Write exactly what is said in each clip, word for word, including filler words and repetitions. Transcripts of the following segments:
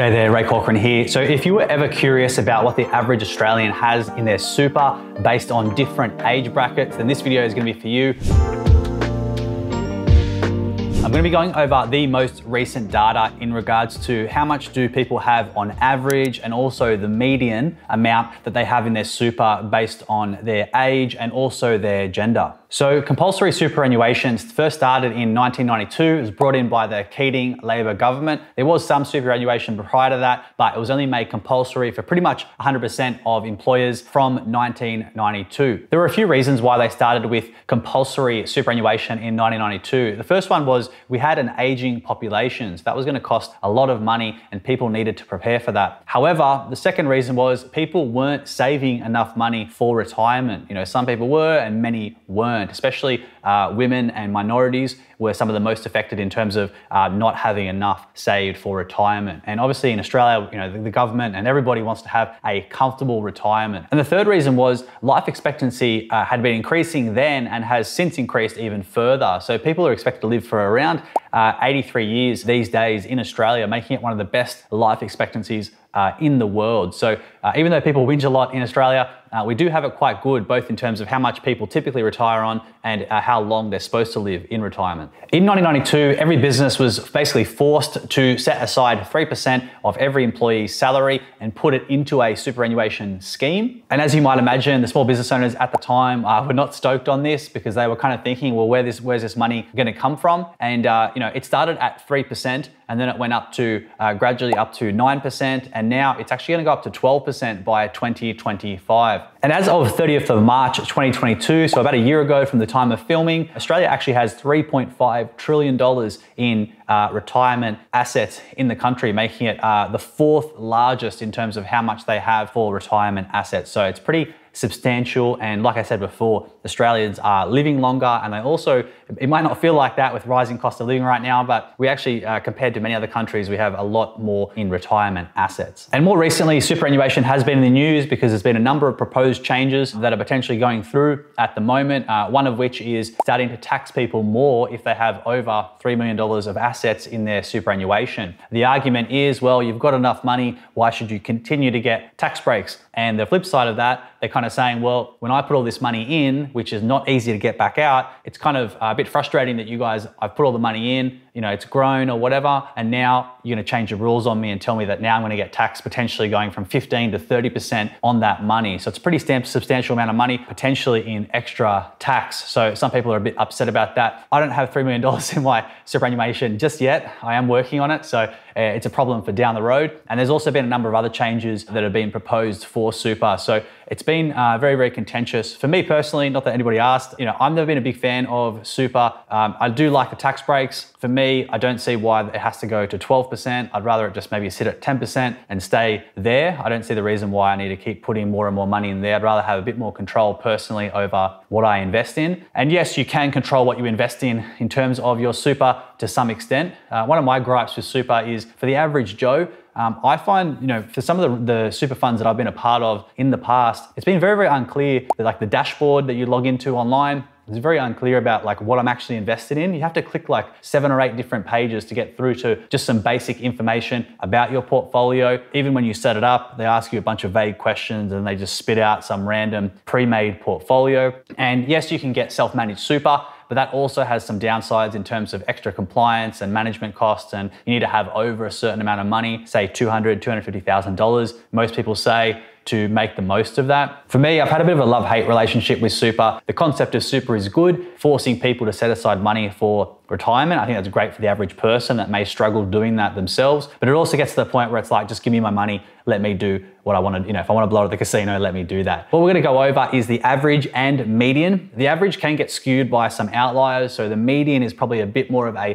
G'day there, Ray Corcoran here. So if you were ever curious about what the average Australian has in their super based on different age brackets, then this video is going to be for you. I'm going to be going over the most recent data in regards to how much do people have on average and also the median amount that they have in their super based on their age and also their gender. So compulsory superannuation first started in nineteen ninety-two. It was brought in by the Keating Labor government. There was some superannuation prior to that, but it was only made compulsory for pretty much one hundred percent of employers from nineteen ninety-two. There were a few reasons why they started with compulsory superannuation in nineteen ninety-two. The first one was we had an aging population, so that was going to cost a lot of money and people needed to prepare for that. However, the second reason was people weren't saving enough money for retirement. You know, some people were and many weren't. Especially uh, women and minorities were some of the most affected in terms of uh, not having enough saved for retirement. And obviously in Australia, you know, the, the government and everybody wants to have a comfortable retirement. And the third reason was life expectancy uh, had been increasing then and has since increased even further. So people are expected to live for around uh, eighty-three years these days in Australia, making it one of the best life expectancies Uh, in the world. So uh, even though people whinge a lot in Australia, uh, we do have it quite good, both in terms of how much people typically retire on and uh, how long they're supposed to live in retirement. In nineteen ninety-two, every business was basically forced to set aside three percent of every employee's salary and put it into a superannuation scheme. And as you might imagine, the small business owners at the time uh, were not stoked on this because they were kind of thinking, well, where this, where's this money going to come from? And uh, you know, it started at three percent and then it went up to uh, gradually up to nine percent. And now it's actually going to go up to twelve percent by twenty twenty-five. And as of thirtieth of March twenty twenty-two, so about a year ago from the time of filming, Australia actually has three point five trillion dollars in uh, retirement assets in the country, making it uh, the fourth largest in terms of how much they have for retirement assets. So it's pretty substantial. And like I said before, Australians are living longer. And they also, it might not feel like that with rising cost of living right now, but we actually, uh, compared to many other countries, we have a lot more in retirement assets. And more recently, superannuation has been in the news because there's been a number of proposed changes that are potentially going through at the moment. Uh, one of which is starting to tax people more if they have over three million dollars of assets in their superannuation. The argument is, well, you've got enough money, why should you continue to get tax breaks? And the flip side of that, they kind of saying, well, when I put all this money in, which is not easy to get back out, it's kind of a bit frustrating that you guys, I've put all the money in, you know, it's grown or whatever, and now you're going to change the rules on me and tell me that now I'm going to get taxed potentially going from fifteen to thirty percent on that money. So it's a pretty substantial amount of money, potentially in extra tax. So some people are a bit upset about that. I don't have three million dollars in my superannuation just yet. I am working on it. So it's a problem for down the road. And there's also been a number of other changes that have been proposed for super. So it's been uh, very, very contentious. For me personally, not that anybody asked, you know, I've never been a big fan of super. Um, I do like the tax breaks. For me, I don't see why it has to go to twelve percent. I'd rather it just maybe sit at ten percent and stay there. I don't see the reason why I need to keep putting more and more money in there. I'd rather have a bit more control personally over what I invest in. And yes, you can control what you invest in in terms of your super to some extent. Uh, one of my gripes with super is for the average Joe, Um, I find, you know, for some of the, the super funds that I've been a part of in the past, it's been very, very unclear that like the dashboard that you log into online, it's very unclear about like what I'm actually invested in. You have to click like seven or eight different pages to get through to just some basic information about your portfolio. Even when you set it up, they ask you a bunch of vague questions and they just spit out some random pre-made portfolio. And yes, you can get self-managed super, but that also has some downsides in terms of extra compliance and management costs. And you need to have over a certain amount of money, say two hundred thousand dollars, two hundred fifty thousand dollars. Most people say, to make the most of that. For me, I've had a bit of a love-hate relationship with super. The concept of super is good, forcing people to set aside money for retirement. I think that's great for the average person that may struggle doing that themselves, but it also gets to the point where it's like, just give me my money, let me do what I want to, you know, if I want to blow at the casino, let me do that. What we're going to go over is the average and median. The average can get skewed by some outliers. So the median is probably a bit more of a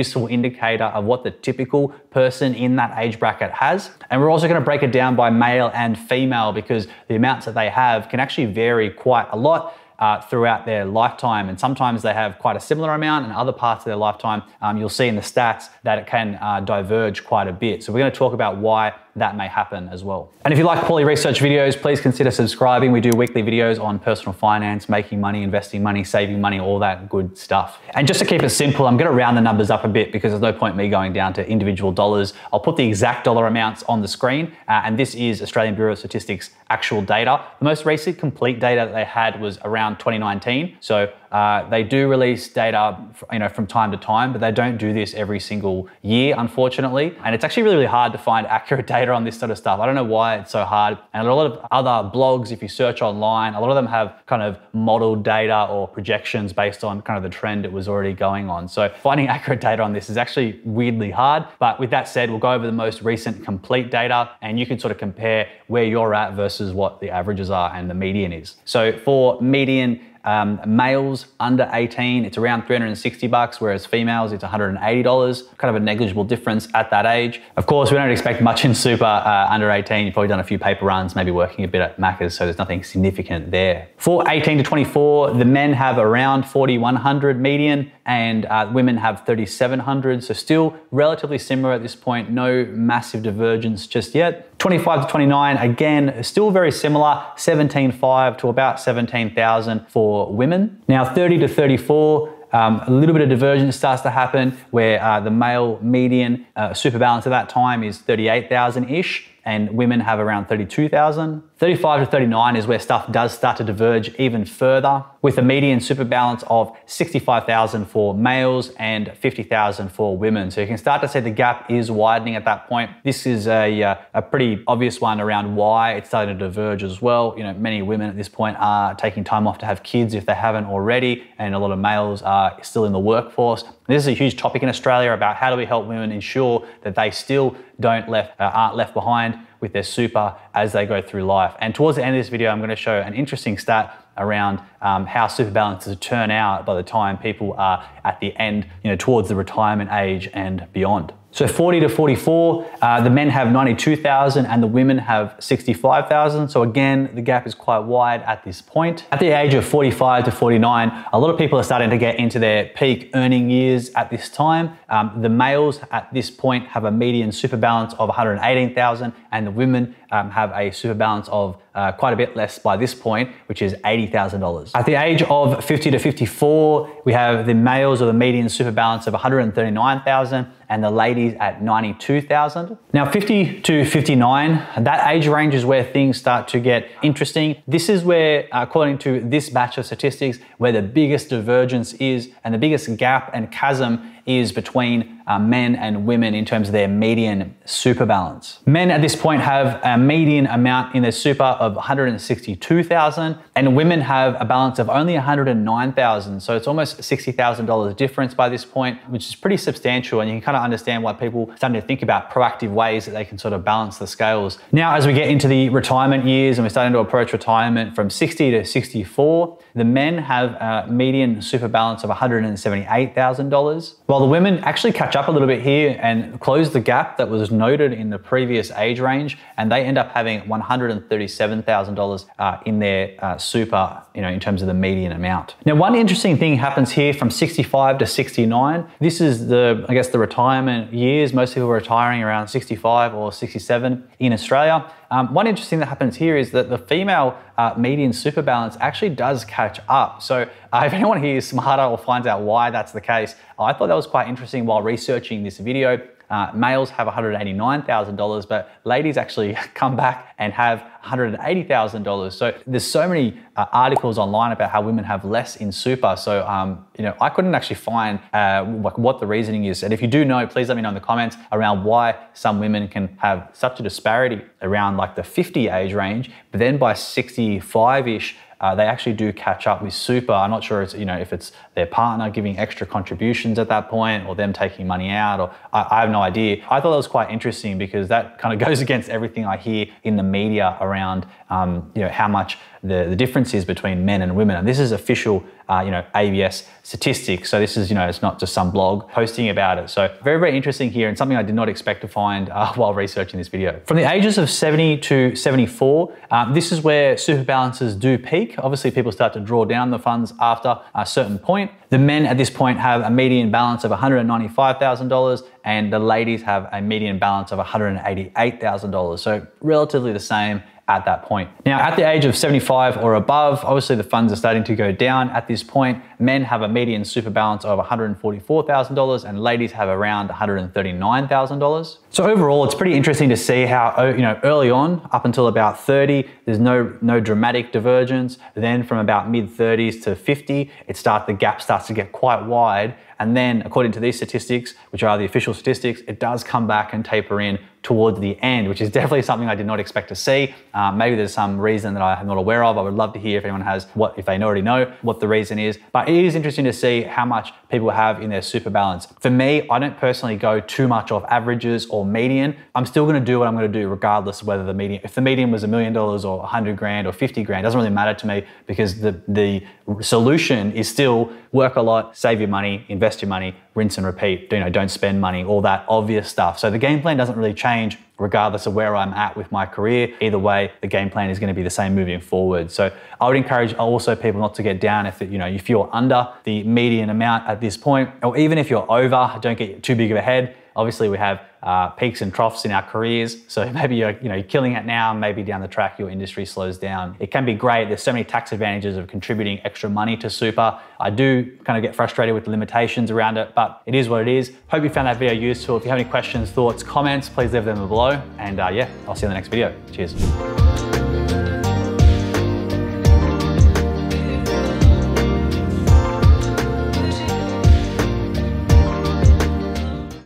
useful indicator of what the typical person in that age bracket has. And we're also going to break it down by male and female because the amounts that they have can actually vary quite a lot Uh, throughout their lifetime. And sometimes they have quite a similar amount, and other parts of their lifetime, um, you'll see in the stats that it can uh, diverge quite a bit. So we're going to talk about why that may happen as well. And if you like Paulie Research videos, please consider subscribing. We do weekly videos on personal finance, making money, investing money, saving money, all that good stuff. And just to keep it simple, I'm gonna round the numbers up a bit because there's no point me going down to individual dollars. I'll put the exact dollar amounts on the screen. Uh, and this is Australian Bureau of Statistics actual data. The most recent complete data that they had was around twenty nineteen. So uh, they do release data, you know, from time to time, but they don't do this every single year, unfortunately. And it's actually really, really hard to find accurate data on this sort of stuff. I don't know why it's so hard. And a lot of other blogs, if you search online, a lot of them have kind of model data or projections based on kind of the trend it was already going on. So finding accurate data on this is actually weirdly hard. But with that said, we'll go over the most recent complete data and you can sort of compare where you're at versus what the averages are and the median is. So for median, Um, males under eighteen, it's around three hundred sixty bucks, whereas females, it's one hundred eighty dollars, kind of a negligible difference at that age. Of course, we don't expect much in super uh, under eighteen. You've probably done a few paper runs, maybe working a bit at Macca's, so there's nothing significant there. For eighteen to twenty-four, the men have around forty-one hundred median and uh, women have thirty-seven hundred, so still relatively similar at this point, no massive divergence just yet. twenty-five to twenty-nine, again, still very similar, seventeen five to about seventeen thousand for women. Now thirty to thirty-four, Um, a little bit of divergence starts to happen where uh, the male median uh, super balance at that time is thirty-eight thousand-ish and women have around thirty-two thousand. thirty-five to thirty-nine is where stuff does start to diverge even further with a median super balance of sixty-five thousand for males and fifty thousand for women. So you can start to see the gap is widening at that point. This is a, uh, a pretty obvious one around why it's starting to diverge as well. You know, many women at this point are taking time off to have kids if they haven't already, and a lot of males are Uh, still in the workforce. This is a huge topic in Australia about how do we help women ensure that they still don't left, uh, aren't left behind with their super as they go through life. And towards the end of this video, I'm going to show an interesting stat around um, how super balances turn out by the time people are at the end, you know, towards the retirement age and beyond. So forty to forty-four, uh, the men have ninety-two thousand and the women have sixty-five thousand. So again, the gap is quite wide at this point. At the age of forty-five to forty-nine, a lot of people are starting to get into their peak earning years at this time. Um, the males at this point have a median super balance of one hundred eighteen thousand and the women um, have a super balance of uh, quite a bit less by this point, which is eighty thousand dollars. At the age of fifty to fifty-four, we have the males or the median super balance of one hundred thirty-nine thousand and the ladies at ninety-two thousand. Now fifty to fifty-nine, that age range is where things start to get interesting. This is where, according to this batch of statistics, where the biggest divergence is and the biggest gap and chasm is between uh, men and women in terms of their median super balance. Men at this point have a median amount in their super of one hundred sixty-two thousand and women have a balance of only one hundred nine thousand. So it's almost sixty thousand dollars difference by this point, which is pretty substantial. And you can kind of understand why people are starting to think about proactive ways that they can sort of balance the scales. Now, as we get into the retirement years and we're starting to approach retirement from sixty to sixty-four, the men have a median super balance of one hundred seventy-eight thousand dollars. While the women actually catch up a little bit here and close the gap that was noted in the previous age range, and they end up having one hundred thirty-seven thousand dollars uh, in their uh, super, you know, in terms of the median amount. Now, one interesting thing happens here from sixty-five to sixty-nine. This is the, I guess, the retirement years. Most people are retiring around sixty-five or sixty-seven in Australia. Um, one interesting thing that happens here is that the female uh, median super balance actually does catch up. So uh, if anyone here is smarter or finds out why that's the case, I thought that was quite interesting while researching this video. Uh, males have one hundred eighty-nine thousand dollars, but ladies actually come back and have one hundred eighty thousand dollars. So there's so many uh, articles online about how women have less in super. So, um, you know, I couldn't actually find uh, what the reasoning is. And if you do know, please let me know in the comments around why some women can have such a disparity around like the fifty age range, but then by sixty-five-ish, Uh, they actually do catch up with super. I'm not sure it's, you know, if it's their partner giving extra contributions at that point or them taking money out, or I, I have no idea. I thought that was quite interesting because that kind of goes against everything I hear in the media around, um, you know, how much the, the difference is between men and women. And this is official uh, you know, A B S statistics. So this is, you know, it's not just some blog posting about it. So very, very interesting here, and something I did not expect to find uh, while researching this video. From the ages of seventy to seventy-four, um, this is where super balances do peak. Obviously, people start to draw down the funds after a certain point. The men at this point have a median balance of one hundred ninety-five thousand dollars, and the ladies have a median balance of one hundred eighty-eight thousand dollars. So relatively the same at that point. Now, at the age of seventy-five or above, obviously the funds are starting to go down at this point. Men have a median super balance of one hundred forty-four thousand dollars and ladies have around one hundred thirty-nine thousand dollars. So overall, it's pretty interesting to see how, you know, early on, up until about thirty, there's no, no dramatic divergence. Then from about mid thirties to fifty, it starts, the gap starts to get quite wide. And then according to these statistics, which are the official statistics, it does come back and taper in towards the end, which is definitely something I did not expect to see. Uh, maybe there's some reason that I'm not aware of. I would love to hear if anyone has, what if they already know what the reason is. But it is interesting to see how much people have in their super balance. For me, I don't personally go too much off averages or median. I'm still going to do what I'm going to do regardless of whether the median, if the median was a million dollars or a hundred grand or fifty grand, doesn't really matter to me, because the, the solution is still work a lot, save your money, invest your money, rinse and repeat, you know, don't spend money, all that obvious stuff. So the game plan doesn't really change regardless of where I'm at with my career. Either way, the game plan is going to be the same moving forward. So I would encourage also people not to get down if, you know, if you're under the median amount at this point, or even if you're over, don't get too big of a head. Obviously, we have uh, peaks and troughs in our careers. So maybe you're, you know, you're killing it now, maybe down the track your industry slows down. It can be great. There's so many tax advantages of contributing extra money to super. I do kind of get frustrated with the limitations around it, but it is what it is. Hope you found that video useful. If you have any questions, thoughts, comments, please leave them below. And uh, yeah, I'll see you in the next video. Cheers.